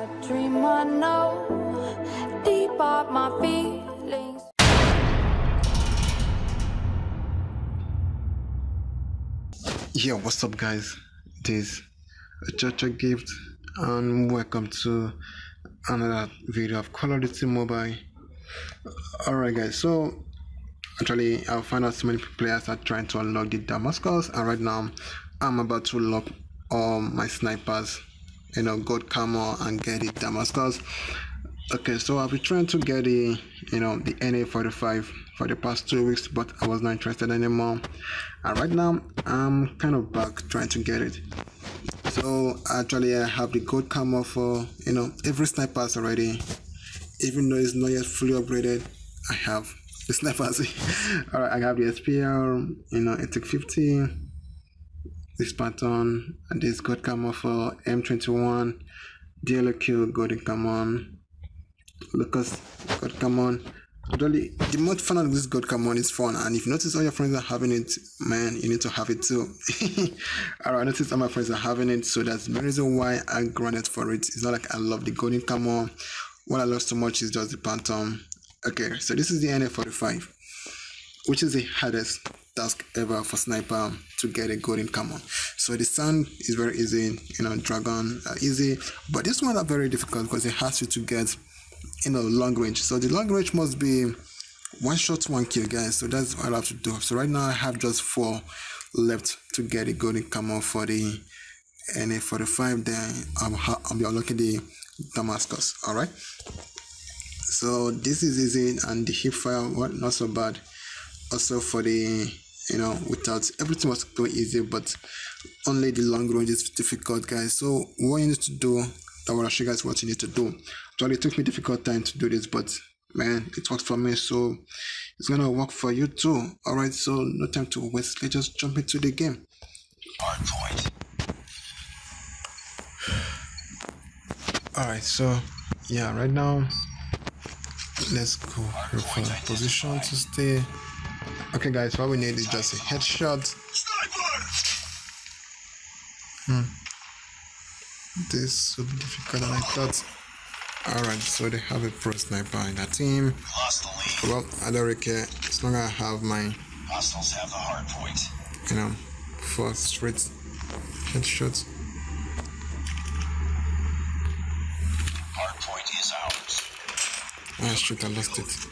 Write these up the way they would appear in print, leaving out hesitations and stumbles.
a dream, I know, deep up my feelings. Yeah, what's up guys, this is Chacha Gift and welcome to another video of Call of Duty Mobile. Alright guys, so actually I find out so many players are trying to unlock the Damascus, and right now I'm about to lock all my snipers, you know, gold camo and get the Damascus. Okay, so I've been trying to get the, you know, the NA45 for the past 2 weeks, but I was not interested anymore, and right now I'm kind of back trying to get it. So actually I have the gold camo for, you know, every snipers already, even though it's not yet fully upgraded. I have the snipers. All right, I have the SPR, you know, it took 50, this pattern, and this gold camo for M21, DLQ gold camo, Lucas gold camo. Really, the more fun of this gold camo is fun, and if you notice all your friends are having it, man, you need to have it too. Alright, I noticed all my friends are having it, so that's the reason why I grinded for it. It's not like I love the golden camo. What I love so much is just the phantom. Okay, so this is the NA45, which is the hardest task ever for sniper, to get a golden camo. So the sound is very easy, you know, dragon are easy, but this one are very difficult because it has you to get, you know, long range. So the long range must be 1 shot 1 kill guys, so that's what I have to do. So right now I have just 4 left to get a golden camo for the NA45, then I'll be unlocking the Damascus. All right, so this is easy, and the hip fire, well, not so bad. Also for the, you know, without, everything was so easy, but only the long range is difficult guys. So what you need to do, I will show you guys what you need to do. Actually it took me difficult time to do this, but man, it worked for me, so it's gonna work for you too. All right, so no time to waste, let's just jump into the game. All right, so yeah, right now let's go for a position to stay. Okay guys, what we need is just a headshot. This will be difficult than I thought. Alright, so they have a pro sniper in that team. Well, I don't really care, as long as I have my, you know, 4 straight headshots. Oh shit, I lost it.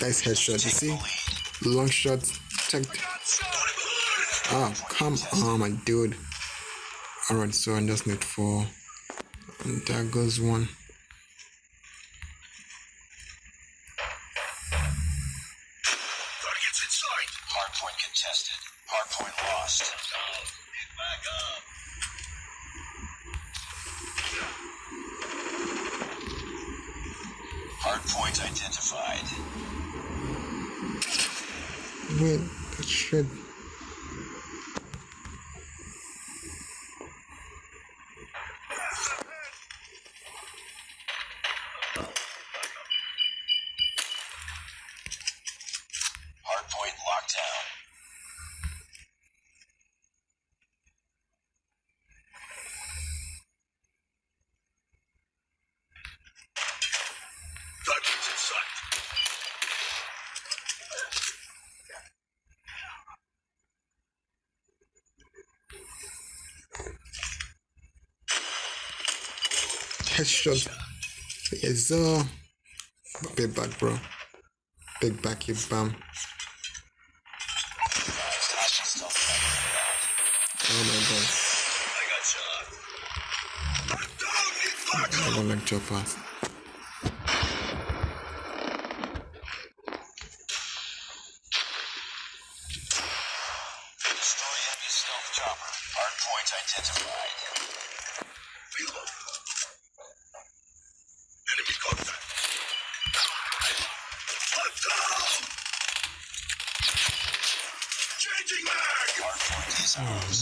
Nice headshot, you see? Long shot, check. Ah, oh, come on, my dude. Alright, so I just need 4. And there goes one. Target's inside. Hardpoint contested. Hardpoint lost. Get back up. Hardpoint identified. Wait, that shit. Hardpoint locked down. Target's in sight. Headshot. Yes, so big back, bro. Big back, you bam. Oh my god. I don't like your pass. Destroy enemy stealth chopper. Hard point identified. Reload. Enemy contact. I'm down! Changing mag! Hard point is ours.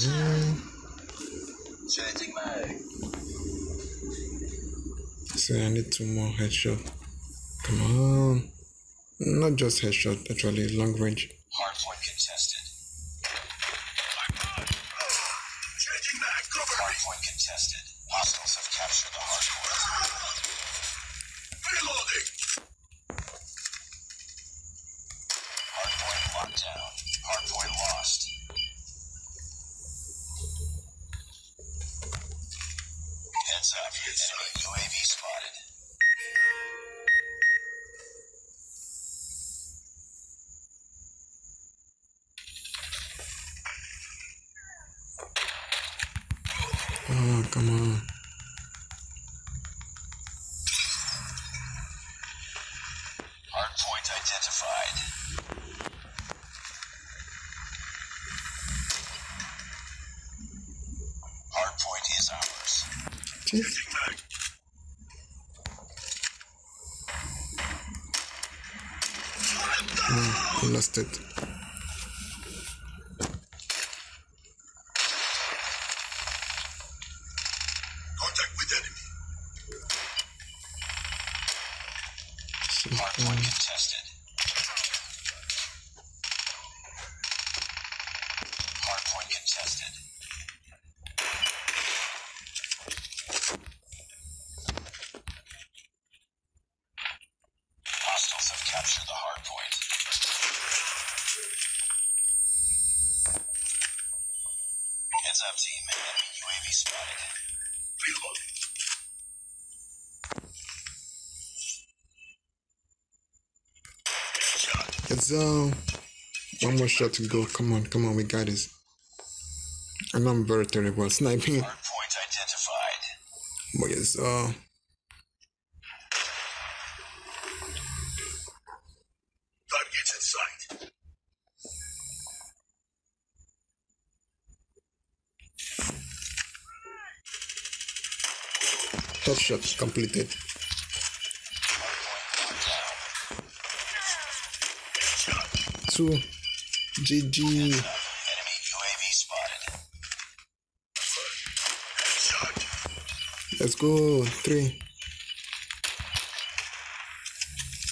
Changing mag. So I need 2 more headshots. Come on. Not just headshot, actually, long range. Hardpoint contested. Changing back, cover. Hardpoint contested. Hostiles have captured the hardpoint. Reloading. Hardpoint locked down. Hardpoint lost. Heads up. Enemy UAV spotted. Oh, come on. Hardpoint identified. Hardpoint is ours. Changing back. Oh, we lost it. Hardpoint contested. Hardpoint contested. Hostiles have captured the hardpoint. Heads up, team. Enemy UAV spotted. Reload. It's one more shot to go. Come on, come on, we got this. I know I'm very terrible at sniping. Hardpoint identified. But it's targets in sight. Headshot completed. GG. Enemy UAV spotted. Let's go. 3.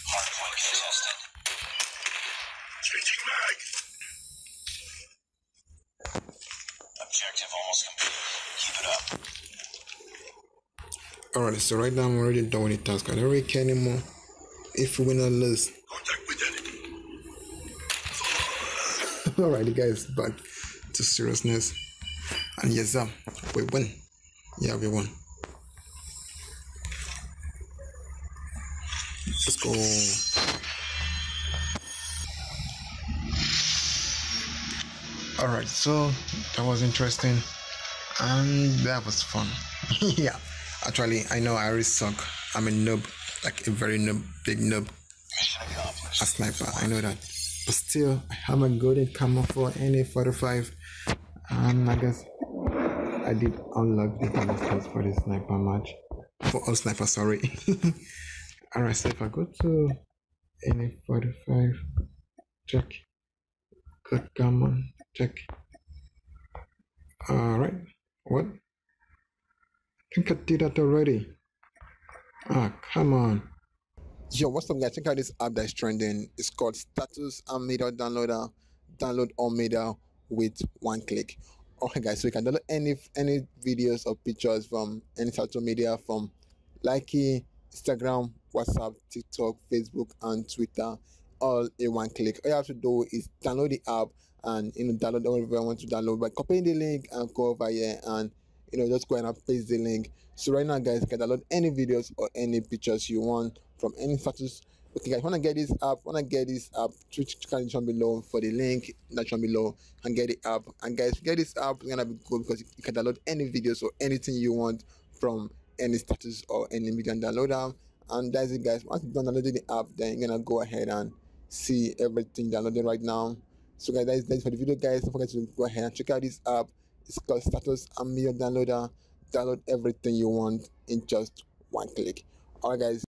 Hardpoint contested. Changing mag. Objective almost complete. Keep it up. Alright, so right now I'm already done with the task. I don't really care anymore. If we win or lose. Alright guys, back to seriousness, and yes, we won. Yeah, we won. Let's go. Alright, so that was interesting, and that was fun. Yeah, actually, I know I really suck. I'm a noob, like a very noob, big noob. A sniper, I know that. But still, I have a golden camera for NA45, and I guess I did unlock the Damascus for the sniper match. For all snipers, sorry. Alright, so if I go to NA45, check, good camera, check. Alright, what? I think I did that already. Ah, come on. Yo, what's up guys, check out this app that's trending. It's called Status and Media Downloader. Download all media with one click. Alright guys, so you can download any videos or pictures from any social media, from Likee, Instagram, WhatsApp, TikTok, Facebook and Twitter, all in one click. All you have to do is download the app and download whatever you want to download by copying the link and go over here and just go ahead and paste the link. So right now guys, you can download any videos or any pictures you want from any status. Okay guys, wanna get this app, check out the down below for the link that's down below and get the app. And guys, get this app, it's gonna be cool because you can download any videos or anything you want from any status or any media downloader. And that's it guys. Once you've done downloading the app, then you're gonna go ahead and see everything downloaded right now. So guys, that's for the video guys. Don't forget to go ahead and check out this app. It's called Status and Media Downloader. Download everything you want in just one click. Alright guys.